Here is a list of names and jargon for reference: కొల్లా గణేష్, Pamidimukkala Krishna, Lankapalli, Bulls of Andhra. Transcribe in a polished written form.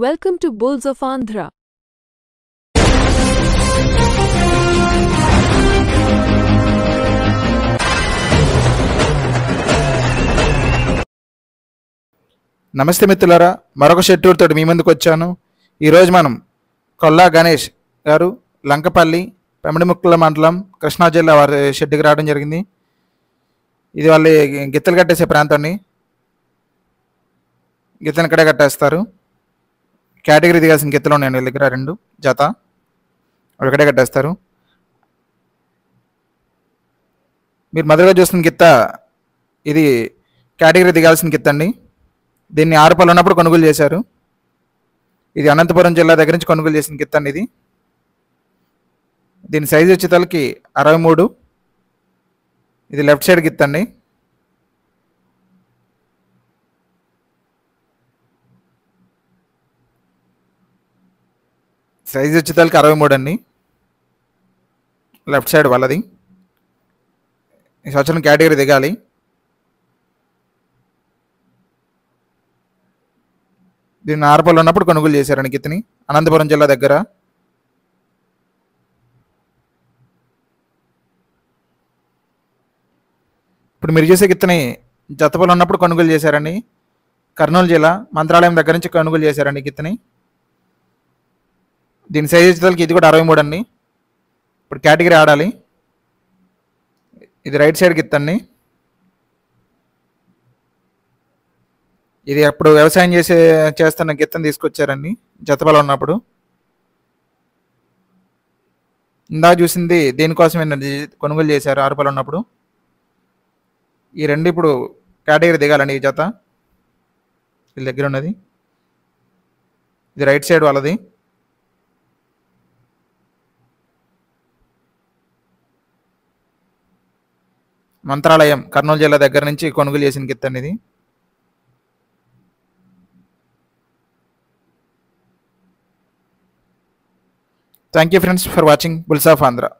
Welcome to Bulls of Andhra. నమస్తే మిత్రులారా, మరొక షెడ్యూల్తో మీ ముందుకు వచ్చాను. ఈరోజు మనం కొల్లా గణేష్ గారు లంకపల్లి పమిడిముక్కల మండలం కృష్ణా జిల్లా వారి షెడ్కి రావడం జరిగింది. ఇది వాళ్ళు గిత్తలు కట్టేసే ప్రాంతాన్ని, గిత్తను ఇక్కడే కట్టేస్తారు. కేటగిరీ దిగాల్సిన గిత్తలు ఉన్నాయండి వీళ్ళ దగ్గర, రెండు జత వాళ్ళు ఇక్కడే కట్టేస్తారు. మీరు మొదలుగా చూస్తున్న గిత్త ఇది కేటగిరీ దిగాల్సిన గిత్త అండి. దీన్ని 6 పళ్ళు ఉన్నప్పుడు కొనుగోలు చేశారు. ఇది అనంతపురం జిల్లా దగ్గర నుంచి కొనుగోలు చేసిన గిత్త అండి. ఇది దీని సైజు వచ్చే తలకి 63. ఇది లెఫ్ట్ సైడ్ గిత్త అండి. సైజు వచ్చే తలకి 63 అండి, లెఫ్ట్ సైడ్ వాళ్ళది. ఈ సంవత్సరం కేటగిరీ దిగాలి. దీన్ని 6 పళ్ళు ఉన్నప్పుడు కొనుగోలు చేశారండి గిత్తని, అనంతపురం జిల్లా దగ్గర. ఇప్పుడు మీరు చేసే గిత్తని జతపళ్ళు ఉన్నప్పుడు కొనుగోలు చేశారండి. కర్నూలు జిల్లా మంత్రాలయం దగ్గర నుంచి కొనుగోలు చేశారండి గిత్తని. దీని సైజ్ వచ్చేసరికి ఇది కూడా 63 అండి. ఇప్పుడు కేటగిరీ ఆడాలి. ఇది రైట్ సైడ్ గిత్తండి. ఇది అప్పుడు వ్యవసాయం చేస్తున్న గిత్తని తీసుకొచ్చారండి జతపల ఉన్నప్పుడు. ఇందా చూసింది దీనికోసం కొనుగోలు చేశారు 6 పళ్ళు ఉన్నప్పుడు. ఈ రెండు ఇప్పుడు కేటగిరీ దిగాలండి. ఈ జత వీళ్ళ దగ్గర ఉన్నది. ఇది రైట్ సైడ్ వాళ్ళది. మంత్రాలయం కర్నూలు జిల్లా దగ్గర నుంచి కొనుగోలు చేసిన గిత్తండి ఇది. Thank you friends for watching Bulls of Andhra.